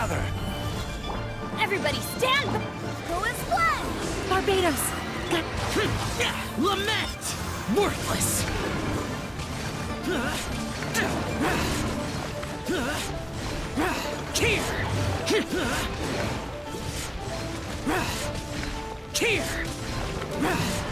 gather. Everybody stand! Go as one! Barbados! Lament! Worthless! Cheer! Cheer!